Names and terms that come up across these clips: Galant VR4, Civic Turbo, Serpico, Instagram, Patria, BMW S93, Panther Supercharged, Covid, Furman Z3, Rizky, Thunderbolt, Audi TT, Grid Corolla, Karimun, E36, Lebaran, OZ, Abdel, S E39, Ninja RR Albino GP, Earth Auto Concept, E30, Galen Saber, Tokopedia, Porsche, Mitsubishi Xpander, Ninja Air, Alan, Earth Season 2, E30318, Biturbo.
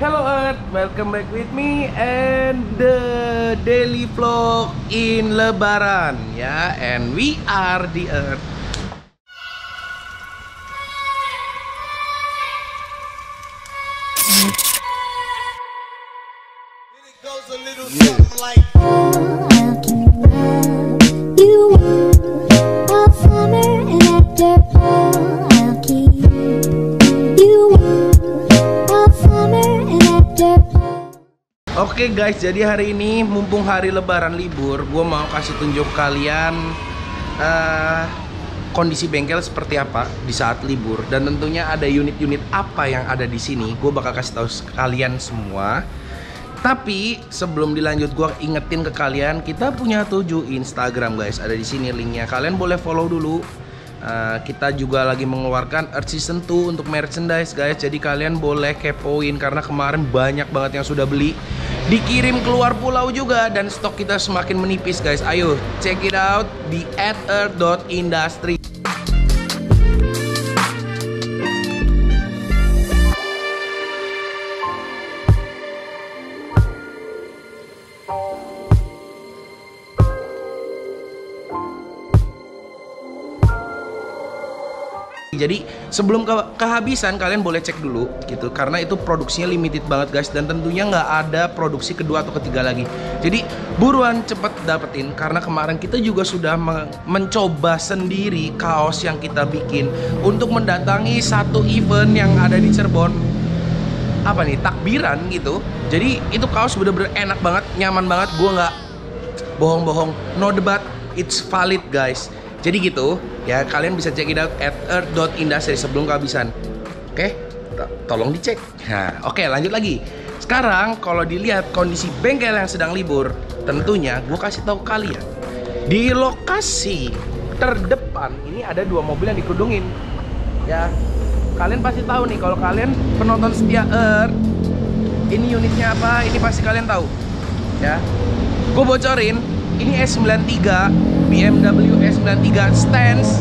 Hello Earth, welcome back with me and the daily vlog in Lebaran ya, and we are the Earth. Oke guys, jadi hari ini mumpung hari Lebaran libur, gue mau kasih tunjuk kalian kondisi bengkel seperti apa di saat libur, dan tentunya ada unit-unit apa yang ada di sini. Gue bakal kasih tahu kalian semua. Tapi sebelum dilanjut, gue ingetin ke kalian, kita punya 7 Instagram guys, ada di sini linknya. Kalian boleh follow dulu. Kita juga lagi mengeluarkan Earth Season 2 untuk merchandise guys, jadi kalian boleh kepoin karena kemarin banyak banget yang sudah beli, dikirim keluar pulau juga, dan stok kita semakin menipis guys. Ayo check it out di @earth.industry. Jadi sebelum kehabisan kalian boleh cek dulu gitu, karena itu produksinya limited banget guys, dan tentunya nggak ada produksi kedua atau ketiga lagi. Jadi buruan cepet dapetin, karena kemarin kita juga sudah mencoba sendiri kaos yang kita bikin untuk mendatangi satu event yang ada di Cirebon, apa nih, takbiran gitu. Jadi itu kaos bener-bener enak banget, nyaman banget, gue nggak bohong-bohong, no debat, it's valid guys. Jadi gitu ya, kalian bisa check it out at earth.industry sebelum kehabisan. Oke, tolong dicek. Nah, oke, lanjut lagi. Sekarang kalau dilihat kondisi bengkel yang sedang libur, tentunya gue kasih tahu kalian. Di lokasi terdepan ini ada 2 mobil yang dikerudungin. Ya, kalian pasti tahu nih, kalau kalian penonton setia Earth, ini unitnya apa? Ini pasti kalian tahu. Ya, gue bocorin. Ini S93, BMW S93 Stance,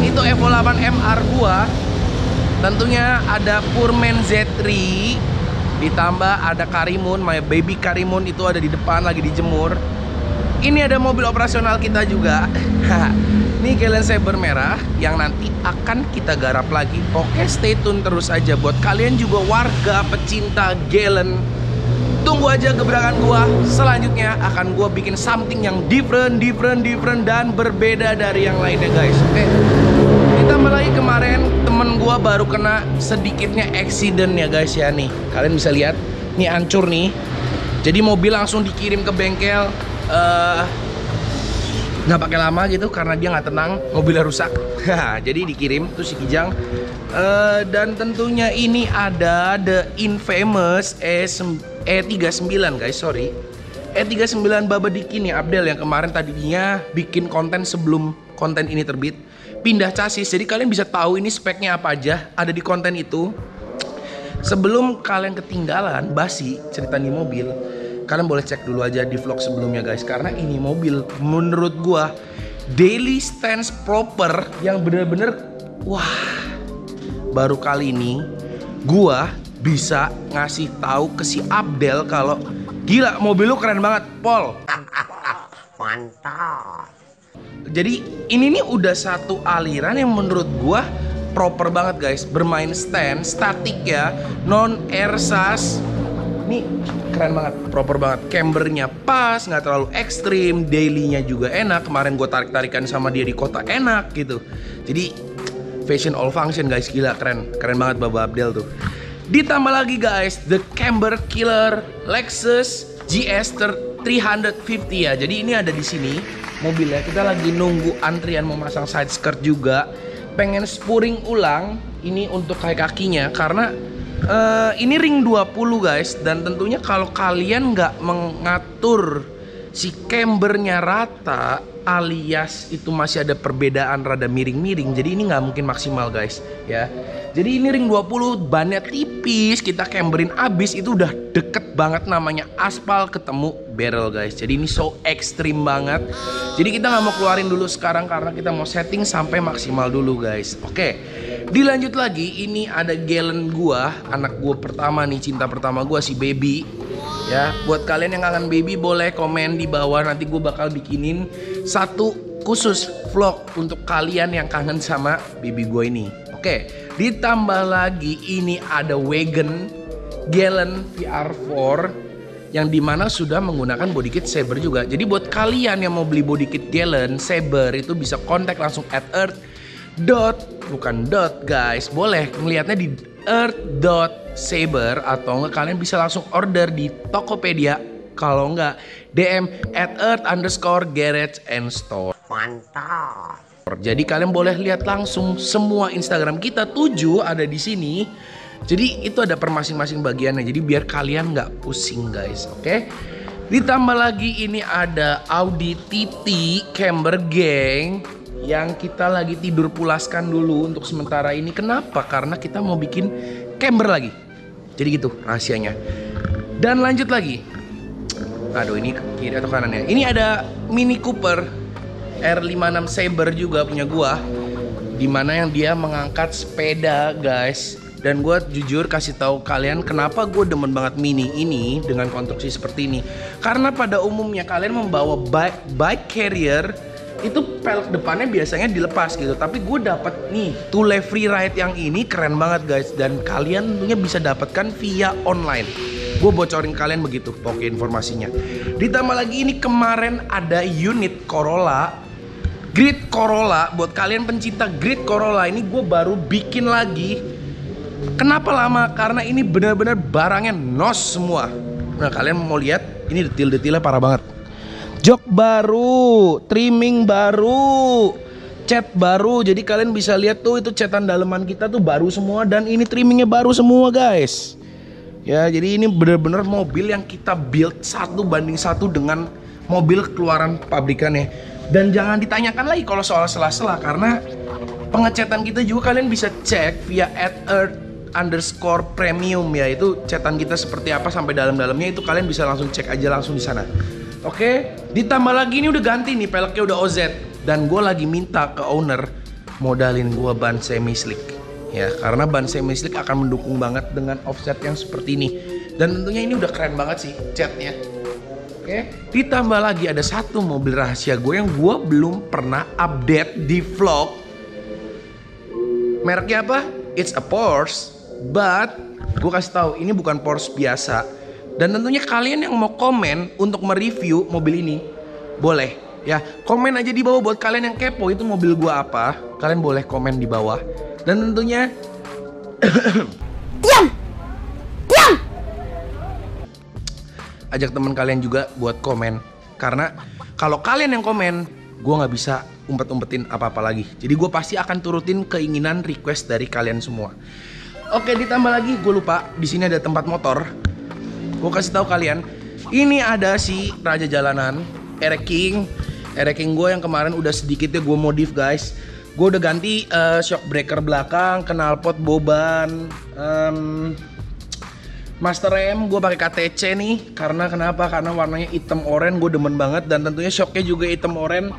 itu Evo 3 MR2. Tentunya ada Furman Z3, ditambah ada Karimun, my baby Karimun itu ada di depan lagi dijemur. Ini ada mobil operasional kita juga. Ini Galen Saber merah yang nanti akan kita garap lagi. Oke, stay tune terus aja buat kalian juga warga pecinta Galen. Tunggu aja gebrakan gua, selanjutnya akan gua bikin something yang different dan berbeda dari yang lainnya guys. Oke, ditambah lagi kemarin temen gua baru kena sedikitnya accident ya guys ya, nih kalian bisa lihat, nih hancur nih. Jadi mobil langsung dikirim ke bengkel, nggak pakai lama gitu karena dia nggak tenang, mobilnya rusak. Jadi dikirim tuh si Kijang. Dan tentunya ini ada the infamous E39 guys, sorry, E39 Babediki nih Abdel, yang kemarin tadinya bikin konten sebelum konten ini terbit, pindah chassis. Jadi kalian bisa tahu ini speknya apa aja ada di konten itu. Sebelum kalian ketinggalan basi cerita di mobil, kalian boleh cek dulu aja di vlog sebelumnya guys, karena ini mobil menurut gua daily stance proper yang bener-bener wah, baru kali ini gua bisa ngasih tahu ke si Abdel kalau gila mobil lu keren banget, Pol. Mantap. Jadi ini nih udah satu aliran yang menurut gua proper banget guys, bermain stance statik ya, non airsas. Ini keren banget, proper banget, cambernya pas, nggak terlalu ekstrim, dailynya juga enak. Kemarin gue tarik-tarikan sama dia di kota enak gitu. Jadi fashion all function guys, gila keren, keren banget Bapak Abdel tuh. Ditambah lagi guys, the camber killer Lexus GS 350 ya. Jadi ini ada di sini mobilnya. Kita lagi nunggu antrian mau masang side skirt juga. Pengen spuring ulang ini untuk kaki-kakinya karena ini ring 20 guys, dan tentunya kalau kalian nggak mengatur si cambernya rata, alias itu masih ada perbedaan rada miring-miring, jadi ini nggak mungkin maksimal guys ya. Jadi ini ring 20, bannya tipis, kita camberin abis itu udah deket banget namanya aspal ketemu barrel guys. Jadi ini so ekstrim banget. Jadi kita nggak mau keluarin dulu sekarang karena kita mau setting sampai maksimal dulu guys. Oke, dilanjut lagi. Ini ada Galen gua, anak gua pertama nih, cinta pertama gua si Baby. Ya, buat kalian yang kangen Baby boleh komen di bawah. Nanti gua bakal bikinin satu khusus vlog untuk kalian yang kangen sama Baby gua ini. Oke, ditambah lagi ini ada wagon Galant VR4 yang dimana sudah menggunakan body kit Saber juga. Jadi buat kalian yang mau beli body kit Galant Saber itu bisa kontak langsung at earth guys. Boleh melihatnya di earth.saber atau enggak kalian bisa langsung order di Tokopedia. Kalau enggak DM at earth_garage and store. Mantap. Jadi kalian boleh lihat langsung semua Instagram kita 7 ada di sini. Jadi itu ada per masing-masing bagiannya. Jadi biar kalian nggak pusing guys, oke? Ditambah lagi ini ada Audi TT camber geng yang kita lagi tidur pulaskan dulu untuk sementara ini. Kenapa? Karena kita mau bikin camber lagi. Jadi gitu rahasianya. Dan lanjut lagi. Aduh ini kiri atau kanannya? Ini ada Mini Cooper R56 Saber juga punya gua. Dimana yang dia mengangkat sepeda guys. Dan gue jujur kasih tahu kalian kenapa gue demen banget Mini ini dengan konstruksi seperti ini. Karena pada umumnya kalian membawa bike carrier itu pelek depannya biasanya dilepas gitu. Tapi gue dapet nih Tule Free Ride yang ini keren banget guys. Dan kalian tentunya bisa dapatkan via online. Gue bocorin kalian begitu pokoknya informasinya. Ditambah lagi ini kemarin ada unit Corolla. Grid Corolla, buat kalian pencinta Grid Corolla ini gue baru bikin lagi. Kenapa lama? Karena ini benar-benar barangnya nos semua. Nah kalian mau lihat, ini detail-detailnya parah banget. Jok baru, trimming baru, cat baru. Jadi kalian bisa lihat tuh itu catan daleman kita tuh baru semua dan ini trimmingnya baru semua guys. Ya jadi ini benar-benar mobil yang kita build 1:1 dengan mobil keluaran pabrikannya. Dan jangan ditanyakan lagi kalau soal sela-sela karena pengecatan kita juga kalian bisa cek via @earth_premium ya, itu cetan kita seperti apa sampai dalam-dalamnya itu kalian bisa langsung cek aja langsung di sana. Oke, ditambah lagi ini udah ganti nih peleknya udah OZ dan gue lagi minta ke owner modalin gue ban semi slick ya karena ban semi slick akan mendukung banget dengan offset yang seperti ini dan tentunya ini udah keren banget sih catnya. Oke, ditambah lagi ada satu mobil rahasia gue yang gue belum pernah update di vlog. Mereknya apa? It's a Porsche, but gue kasih tahu ini bukan Porsche biasa. Dan tentunya kalian yang mau komen untuk mereview mobil ini boleh ya, komen aja di bawah buat kalian yang kepo itu mobil gue apa. Kalian boleh komen di bawah dan tentunya diam, ajak teman kalian juga buat komen karena kalau kalian yang komen gue nggak bisa umpet-umpetin apa-apa lagi. Jadi gue pasti akan turutin keinginan request dari kalian semua. Oke, ditambah lagi gue lupa di sini ada tempat motor. Gue kasih tahu kalian, ini ada si raja jalanan Eric King. Eric King gue yang kemarin udah sedikitnya gue modif guys. Gue udah ganti shock breaker belakang, knalpot boban, master rem gue pakai KTC nih. Karena kenapa? Karena warnanya hitam oranye gue demen banget dan tentunya shocknya juga hitam oranye.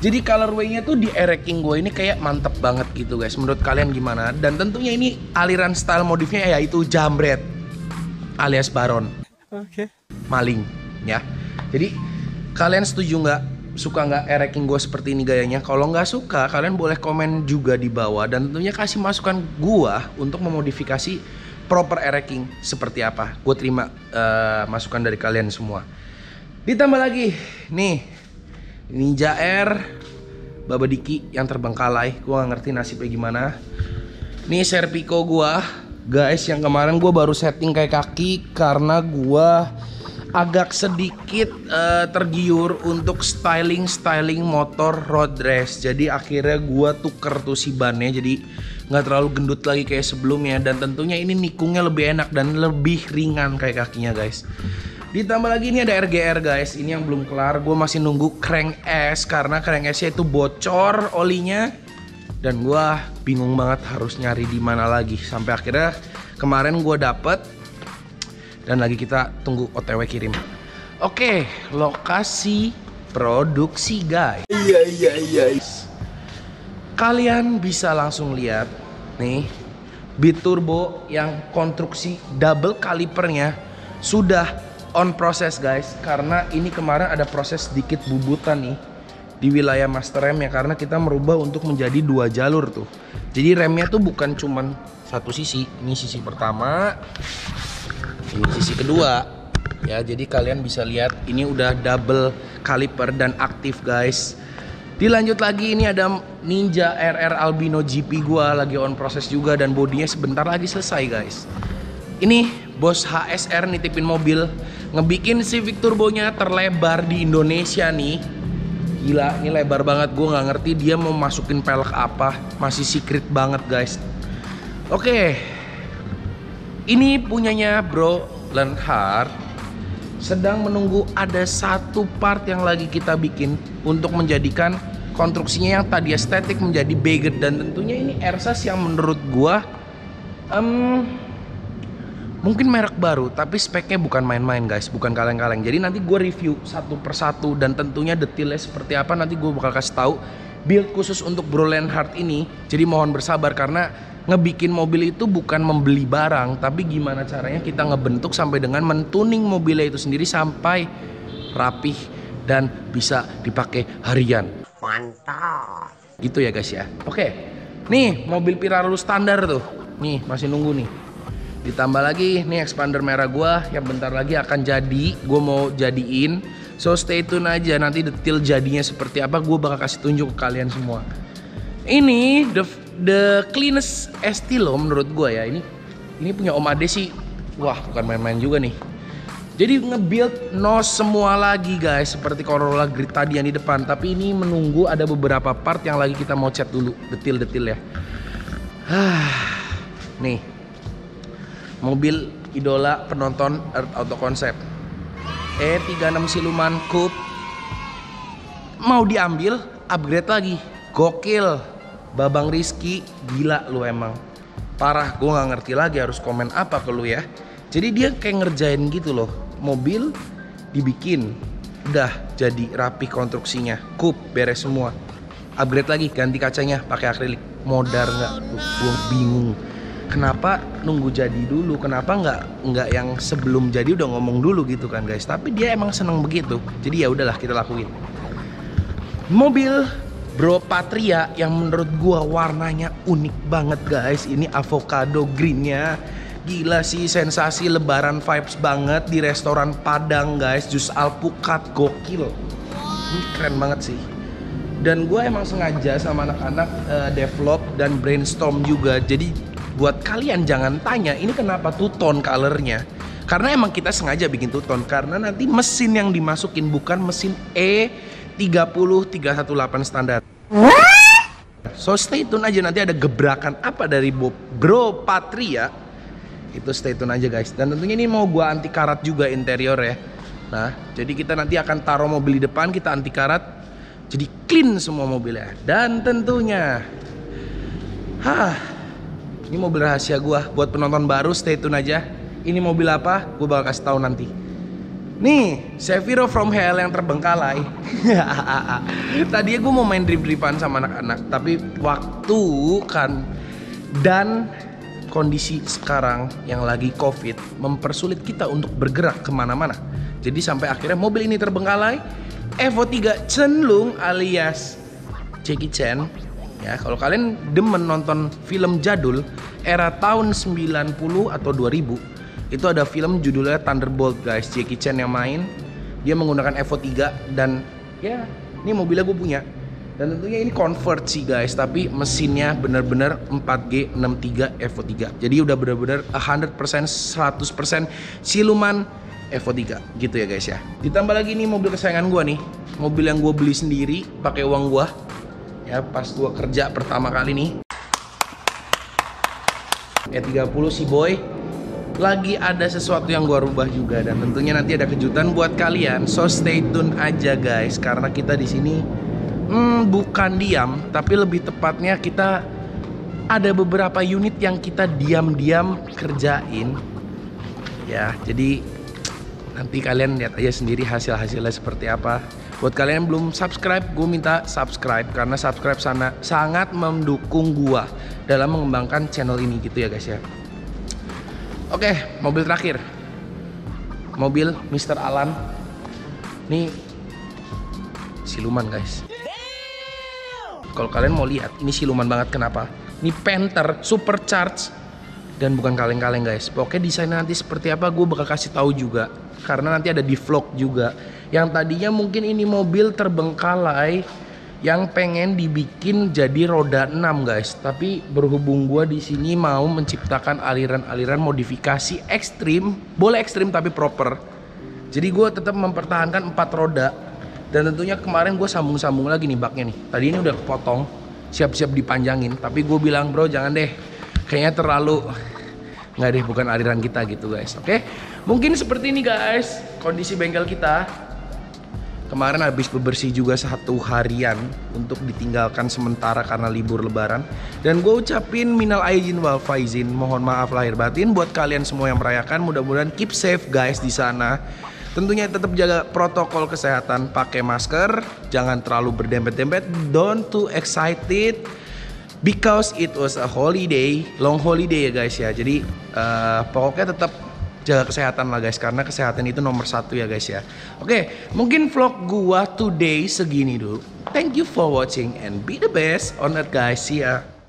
Jadi colorway-nya tuh di Eric King gue ini kayak mantep banget gitu guys. Menurut kalian gimana? Dan tentunya ini aliran style modifnya yaitu jambret alias baron. Oke. Okay. Maling ya. Jadi kalian setuju nggak? Suka nggak Eric King gue seperti ini gayanya? Kalau nggak suka kalian boleh komen juga di bawah. Dan tentunya kasih masukan gue untuk memodifikasi proper Eric King seperti apa. Gue terima masukan dari kalian semua. Ditambah lagi nih Ninja Air Babadiki yang terbengkalai. Gue gak ngerti nasibnya gimana. Nih Serpico gue guys yang kemarin gue baru setting kayak kaki karena gue agak sedikit tergiur untuk styling motor road race. Jadi akhirnya gue tuker tuh si bannya jadi gak terlalu gendut lagi kayak sebelumnya. Dan tentunya ini nikungnya lebih enak dan lebih ringan kayak kakinya guys. Ditambah lagi ini ada RGR guys, ini yang belum kelar. Gue masih nunggu crank S karena crank S-nya itu bocor olinya. Dan gue bingung banget harus nyari di mana lagi. Sampai akhirnya kemarin gue dapet. Dan lagi kita tunggu OTW kirim. Oke, lokasi produksi guys. Iya. Kalian bisa langsung lihat nih Biturbo yang konstruksi double kalipernya sudah on proses guys, karena ini kemarin ada proses sedikit bubutan nih di wilayah master rem ya, karena kita merubah untuk menjadi dua jalur tuh. Jadi remnya tuh bukan cuman satu sisi, ini sisi pertama, ini sisi kedua ya. Jadi kalian bisa lihat ini udah double kaliper dan aktif guys. Dilanjut lagi, ini ada Ninja RR Albino GP gua lagi on proses juga, dan bodinya sebentar lagi selesai guys. Ini bos HSR nitipin mobil, ngebikin Civic Turbonya terlebar di Indonesia nih. Gila, ini lebar banget, gue nggak ngerti dia mau masukin pelek apa, masih secret banget guys. Oke, ini punyanya bro Lenhardt. Sedang menunggu ada satu part yang lagi kita bikin untuk menjadikan konstruksinya yang tadi estetik menjadi baget, dan tentunya ini Ersas yang menurut gua mungkin merek baru, tapi speknya bukan main-main guys, bukan kaleng-kaleng. Jadi nanti gue review satu persatu, dan tentunya detailnya seperti apa nanti gue bakal kasih tahu. Build khusus untuk bro Lenhardt ini, jadi mohon bersabar, karena ngebikin mobil itu bukan membeli barang, tapi gimana caranya kita ngebentuk sampai dengan mentuning mobilnya itu sendiri sampai rapih dan bisa dipakai harian. Mantap. Gitu ya guys ya. Oke, nih mobil Pirarlu standar tuh, nih masih nunggu nih. Ditambah lagi nih Xpander merah gua yang bentar lagi akan jadi, gua mau jadiin. So stay tune aja, nanti detail jadinya seperti apa gue bakal kasih tunjuk ke kalian semua. Ini the cleanest ST loh menurut gue ya. Ini punya Om Ade sih. Wah, bukan main-main juga nih. Jadi nge-build nos semua lagi guys, seperti Corolla Grid tadi yang di depan. Tapi ini menunggu ada beberapa part yang lagi kita mau cat dulu, detail-detail ya. Nih, mobil idola penonton Earth Auto Concept. E36 siluman coupe mau diambil upgrade lagi, gokil Babang Rizky, gila lu emang parah. Gue nggak ngerti lagi harus komen apa ke lu ya. Jadi dia kayak ngerjain gitu loh, mobil dibikin udah jadi rapi konstruksinya, coupe beres semua, upgrade lagi, ganti kacanya pakai akrilik, modar nggak? Gue bingung kenapa nunggu jadi dulu, kenapa nggak yang sebelum jadi udah ngomong dulu gitu kan guys. Tapi dia emang seneng begitu, jadi ya udahlah kita lakuin. Mobil bro Patria yang menurut gua warnanya unik banget guys, ini avocado greennya. Gila sih, sensasi lebaran vibes banget di restoran Padang guys, jus alpukat gokil. Ini keren banget sih. Dan gua emang sengaja sama anak-anak develop dan brainstorm juga. Jadi buat kalian jangan tanya ini kenapa two-tone colornya, karena emang kita sengaja bikin two-tone, karena nanti mesin yang dimasukin bukan mesin E30318 standar. So stay tune aja, nanti ada gebrakan apa dari bro Patria itu, stay tune aja guys. Dan tentunya ini mau gua anti karat juga interior ya. Nah, jadi kita nanti akan taruh mobil di depan, kita anti karat, jadi clean semua mobilnya. Dan tentunya ini mobil rahasia gua buat penonton baru, stay tune aja. Ini mobil apa? Gua bakal kasih tahu nanti. Nih, Seviro from Hell yang terbengkalai. Tadinya gua mau main drip-dripan sama anak-anak, tapi waktu kan dan kondisi sekarang yang lagi Covid mempersulit kita untuk bergerak kemana-mana. Jadi sampai akhirnya mobil ini terbengkalai. Evo 3 cenlung alias Jackie Chan. Ya, kalau kalian demen nonton film jadul era tahun 90 atau 2000, itu ada film judulnya Thunderbolt guys, Jackie Chan yang main. Dia menggunakan Evo 3, dan ya ini mobilnya gue punya. Dan tentunya ini convert sih guys, tapi mesinnya bener-bener 4G63 Evo 3. Jadi udah bener-bener 100% siluman Evo 3 gitu ya guys ya. Ditambah lagi ini mobil kesayangan gue nih, mobil yang gue beli sendiri pakai uang gue ya, pas gua kerja pertama kali nih. E30 si boy. Lagi ada sesuatu yang gua rubah juga, dan tentunya nanti ada kejutan buat kalian. So stay tune aja guys, karena kita di sini bukan diam, tapi lebih tepatnya kita ada beberapa unit yang kita diam-diam kerjain. Ya, jadi Nanti kalian lihat aja sendiri hasil-hasilnya seperti apa. Buat kalian yang belum subscribe, gue minta subscribe, karena subscribe sana sangat mendukung gue dalam mengembangkan channel ini gitu ya guys ya. Oke, mobil terakhir, mobil Mr. Alan. Ini siluman guys. Kalau kalian mau lihat, ini siluman banget. Kenapa? Ini Panther supercharged dan bukan kaleng-kaleng guys. Pokoknya desainnya nanti seperti apa gue bakal kasih tahu juga, karena nanti ada di vlog juga. Yang tadinya mungkin ini mobil terbengkalai yang pengen dibikin jadi roda 6 guys, tapi berhubung gue di sini mau menciptakan aliran-aliran modifikasi ekstrim, boleh ekstrim tapi proper. Jadi gue tetap mempertahankan 4 roda, dan tentunya kemarin gue sambung-sambung lagi nih baknya nih. Tadi ini udah kepotong, siap-siap dipanjangin, tapi gue bilang bro jangan deh, kayaknya terlalu nggak deh, bukan aliran kita gitu guys. Oke, mungkin seperti ini guys kondisi bengkel kita. Kemarin habis bebersih juga 1 harian untuk ditinggalkan sementara karena libur lebaran. Dan gue ucapin minal aidin wal faizin, mohon maaf lahir batin buat kalian semua yang merayakan. Mudah-mudahan keep safe guys di sana. Tentunya tetap jaga protokol kesehatan, pakai masker, jangan terlalu berdempet-dempet, don't too excited because it was a holiday, long holiday ya guys ya. Jadi pokoknya tetap jaga kesehatan lah guys, karena kesehatan itu nomor 1 ya guys ya. Oke, mungkin vlog gua today segini dulu. Thank you for watching and be the best on earth guys, see ya.